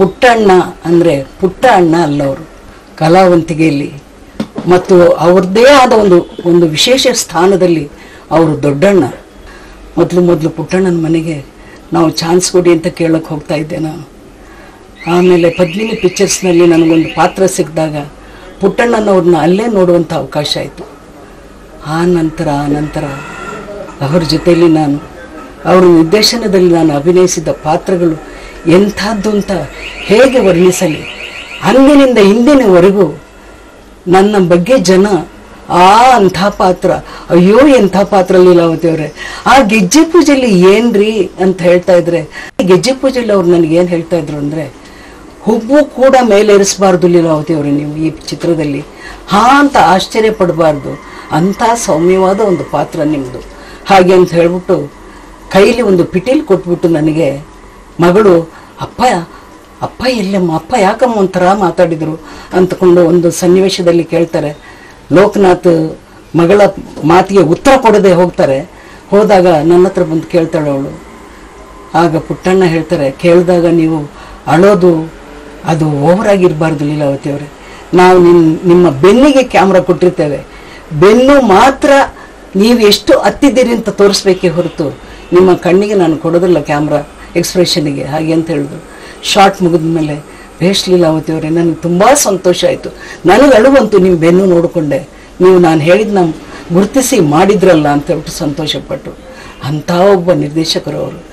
ಪುಟ್ಟಣ್ಣ ಅಂದರೆ ಪುಟ್ಟ ಅಣ್ಣ ಅಲ್ಲವರು ಕಲಾವಂತಿಗೆಯಲ್ಲಿ ಮತ್ತು ಅವರದೇ ಆದ ಒಂದು ವಿಶೇಷ ಸ್ಥಾನದಲ್ಲಿ ಅವರು ದೊಡ್ಡಣ್ಣ. ಮೊದಲು ಪುಟ್ಟಣ್ಣನ ಮನೆಗೆ ನಾವು ಚಾನ್ಸ್ ಕೊಡಿ ಅಂತ ಕೇಳಕ್ಕೆ ಹೋಗ್ತಾ ಇದ್ದೆ ನಾನು. ಆಮೇಲೆ ಪದ್ಮಿನಿ ಪಿಕ್ಚರ್ಸ್ನಲ್ಲಿ ನನಗೊಂದು ಪಾತ್ರ ಸಿಕ್ಕಿದಾಗ ಪುಟ್ಟಣ್ಣನವ್ರನ್ನ ಅಲ್ಲೇ ನೋಡುವಂಥ ಅವಕಾಶ ಆಯಿತು. ಆ ನಂತರ ಅವರ ಜೊತೆಯಲ್ಲಿ ನಾನು ಅವರ ನಿರ್ದೇಶನದಲ್ಲಿ ನಾನು ಅಭಿನಯಿಸಿದ ಪಾತ್ರಗಳು ಎಂಥದ್ದು ಅಂತ ಹೇಗೆ ವರ್ಣಿಸಲಿ. ಅಂದಿನಿಂದ ಇಂದಿನವರೆಗೂ ನನ್ನ ಬಗ್ಗೆ ಜನ ಅಂಥ ಪಾತ್ರ, ಅಯ್ಯೋ ಎಂಥ ಪಾತ್ರ ಲೀಲಾವತಿ ಅವರೇ, ಆ ಗೆಜ್ಜೆ ಪೂಜೆಯಲ್ಲಿ ಏನ್ರಿ ಅಂತ ಹೇಳ್ತಾ ಇದ್ರೆ, ಗೆಜ್ಜೆ ಪೂಜೆಯಲ್ಲಿ ಅವ್ರು ನನಗೆ ಏನು ಹೇಳ್ತಾ ಇದ್ರು ಅಂದರೆ, ಹುಬ್ಬು ಕೂಡ ಮೇಲೇರಿಸಬಾರ್ದು ಲೀಲಾವತಿ ಅವರೇ, ನೀವು ಈ ಚಿತ್ರದಲ್ಲಿ ಅಂತ ಆಶ್ಚರ್ಯ ಪಡಬಾರ್ದು, ಅಂಥ ಸೌಮ್ಯವಾದ ಒಂದು ಪಾತ್ರ ನಿಮ್ಮದು ಹಾಗೆ ಅಂತ ಹೇಳ್ಬಿಟ್ಟು ಕೈಲಿ ಒಂದು ಪಿಟೀಲ್ ಕೊಟ್ಬಿಟ್ಟು ನನಗೆ ಮಗಳು ಅಪ್ಪ ಎಲ್ಲಮ್ಮ, ಅಪ್ಪ ಯಾಕಮ್ಮ ಒಂಥರ ಮಾತಾಡಿದರು ಅಂತಕೊಂಡು ಒಂದು ಸನ್ನಿವೇಶದಲ್ಲಿ ಕೇಳ್ತಾರೆ. ಲೋಕನಾಥ್ ಮಗಳ ಮಾತಿಗೆ ಉತ್ತರ ಕೊಡದೆ ಹೋದಾಗ ನನ್ನ ಹತ್ರ ಬಂದು ಕೇಳ್ತಾಳೆ ಅವಳು. ಆಗ ಪುಟ್ಟಣ್ಣ ಹೇಳ್ತಾರೆ, ಕೇಳಿದಾಗ ನೀವು ಅಳೋದು ಅದು ಓವರಾಗಿರಬಾರ್ದು ಲೀಲಾವತಿ ಅವರೇ, ನಾವು ನಿಮ್ಮ ಬೆನ್ನಿಗೆ ಕ್ಯಾಮ್ರಾ ಕೊಟ್ಟಿರ್ತೇವೆ, ಬೆನ್ನು ಮಾತ್ರ ನೀವು ಎಷ್ಟು ಹತ್ತಿದ್ದೀರಿ ಅಂತ ತೋರಿಸ್ಬೇಕೇ ಹೊರತು ನಿಮ್ಮ ಕಣ್ಣಿಗೆ ನಾನು ಕೊಡೋದಿಲ್ಲ ಕ್ಯಾಮ್ರಾ ಎಕ್ಸ್ಪ್ರೆಷನಿಗೆ ಹಾಗೆ ಅಂತ ಹೇಳಿದ್ರು. ಶಾರ್ಟ್ ಮುಗಿದ್ಮೇಲೆ ಭೇಷ್ ಲೀಲಾವತಿ ಅವರೇ, ನನಗೆ ತುಂಬ ಸಂತೋಷ ಆಯಿತು, ನನಗೆ ಅಳುವಂತೂ ನಿಮ್ಮ ಬೆನ್ನು ನೋಡಿಕೊಂಡೆ, ನೀವು ನಾನು ಹೇಳಿದ ನಮ್ಮ ಗುರುತಿಸಿ ಮಾಡಿದ್ರಲ್ಲ ಅಂತ ಹೇಳ್ಬಿಟ್ಟು ಸಂತೋಷಪಟ್ಟರು. ಅಂಥ ಒಬ್ಬ ನಿರ್ದೇಶಕರು ಅವರು.